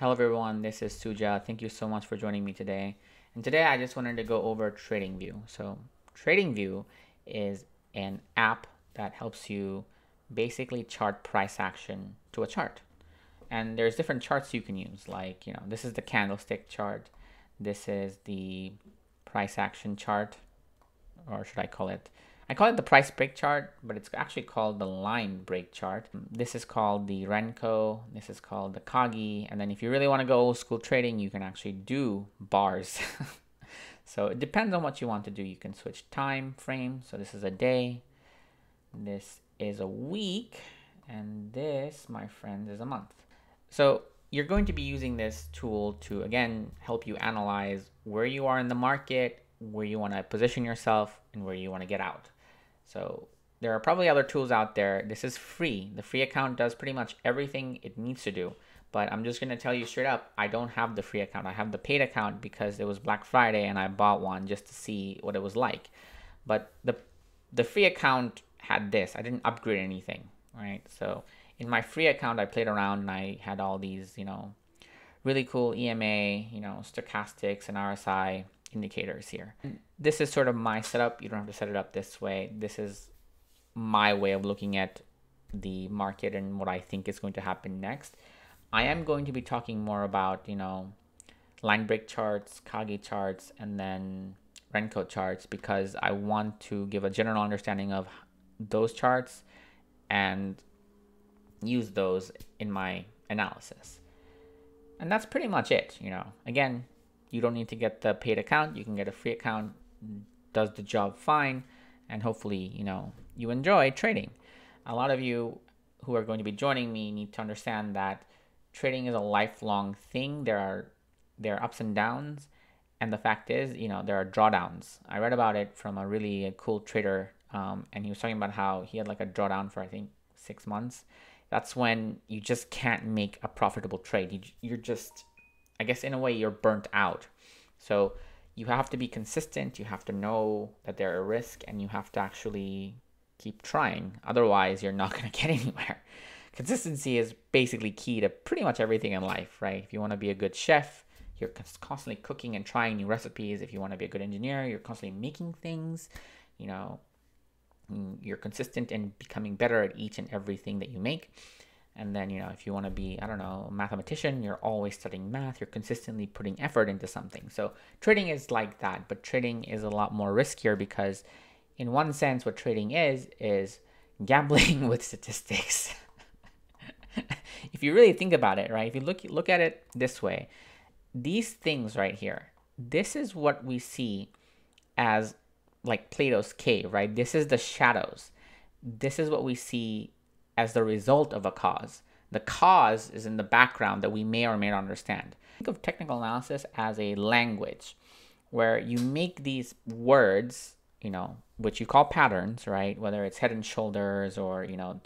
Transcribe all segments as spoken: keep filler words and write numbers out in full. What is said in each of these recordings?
Hello everyone, this is Suja. Thank you so much for joining me today. And today I just wanted to go over TradingView. So TradingView is an app that helps you basically chart price action to a chart. And there's different charts you can use. Like, you know, this is the candlestick chart. This is the price action chart, or should I call it? I call it the price break chart, but it's actually called the line break chart. This is called the Renko, this is called the Kagi, and then if you really want to go old school trading, you can actually do bars. So it depends on what you want to do. You can switch time frame. So this is a day, this is a week, and this, my friends, is a month. So you're going to be using this tool to, again, help you analyze where you are in the market, where you want to position yourself, and where you want to get out. So there are probably other tools out there. This is free. The free account does pretty much everything it needs to do, but I'm just going to tell you straight up, I don't have the free account. I have the paid account because it was Black Friday and I bought one just to see what it was like. But the, the free account had this. I didn't upgrade anything, right? So in my free account, I played around and I had all these, you know, really cool E M A, you know, stochastics and R S I indicators here. This is sort of my setup. You don't have to set it up this way. This is my way of looking at the market and what I think is going to happen next. I am going to be talking more about, you know, line break charts, Kagi charts, and then Renko charts, because I want to give a general understanding of those charts and use those in my analysis. And that's pretty much it. You know, again, you don't need to get the paid account. You can get a free account, does the job fine. And hopefully, you know, you enjoy trading. A lot of you who are going to be joining me need to understand that trading is a lifelong thing. There are, there are ups and downs. And the fact is, you know, there are drawdowns. I read about it from a really cool trader. Um, and he was talking about how he had like a drawdown for, I think, six months. That's when you just can't make a profitable trade. You, you're just, I guess in a way you're burnt out. So you have to be consistent. You have to know that there are risks and you have to actually keep trying. Otherwise you're not going to get anywhere. Consistency is basically key to pretty much everything in life, right? If you want to be a good chef, you're constantly cooking and trying new recipes. If you want to be a good engineer, you're constantly making things, you know, you're consistent in becoming better at each and everything that you make. And then, you know, if you want to be, I don't know, a mathematician, you're always studying math, you're consistently putting effort into something. So trading is like that, but trading is a lot more riskier because in one sense, what trading is, is gambling with statistics. If you really think about it, right? If you look, look at it this way, these things right here, this is what we see as like Plato's cave, right? This is the shadows. This is what we see as the result of a cause. The cause is in the background that we may or may not understand. Think of technical analysis as a language where you make these words, you know, which you call patterns, right? Whether it's head and shoulders or, you know,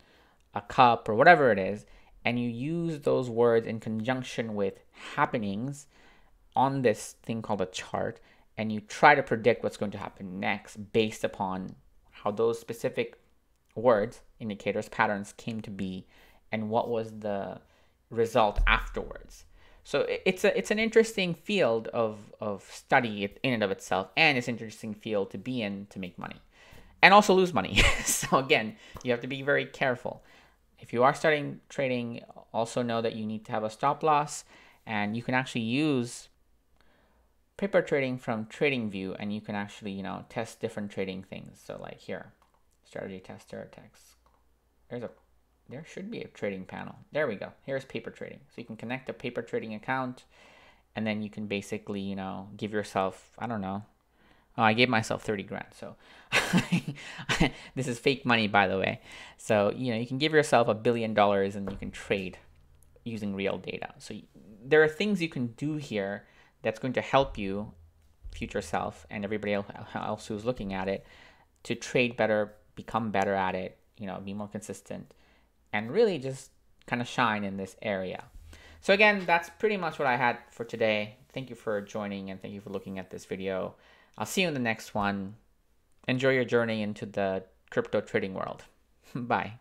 a cup or whatever it is, and you use those words in conjunction with happenings on this thing called a chart, and you try to predict what's going to happen next based upon how those specific words, indicators, patterns came to be, and what was the result afterwards. So it's a it's an interesting field of of study in and of itself, and it's an interesting field to be in to make money, and also lose money. So again, you have to be very careful. If you are starting trading, also know that you need to have a stop loss, and you can actually use paper trading from TradingView, and you can actually you know test different trading things. So like here. Strategy tester text. There's a, there should be a trading panel. There we go. Here's paper trading. So you can connect a paper trading account, and then you can basically, you know, give yourself, I don't know. Oh, I gave myself thirty grand. So this is fake money, by the way. So, you know, you can give yourself a billion dollars and you can trade using real data. So there are things you can do here that's going to help you, future self, and everybody else who's looking at it, to trade better, become better at it, you know, be more consistent, and really just kind of shine in this area. So again, that's pretty much what I had for today. Thank you for joining, and thank you for looking at this video. I'll see you in the next one. Enjoy your journey into the crypto trading world. Bye.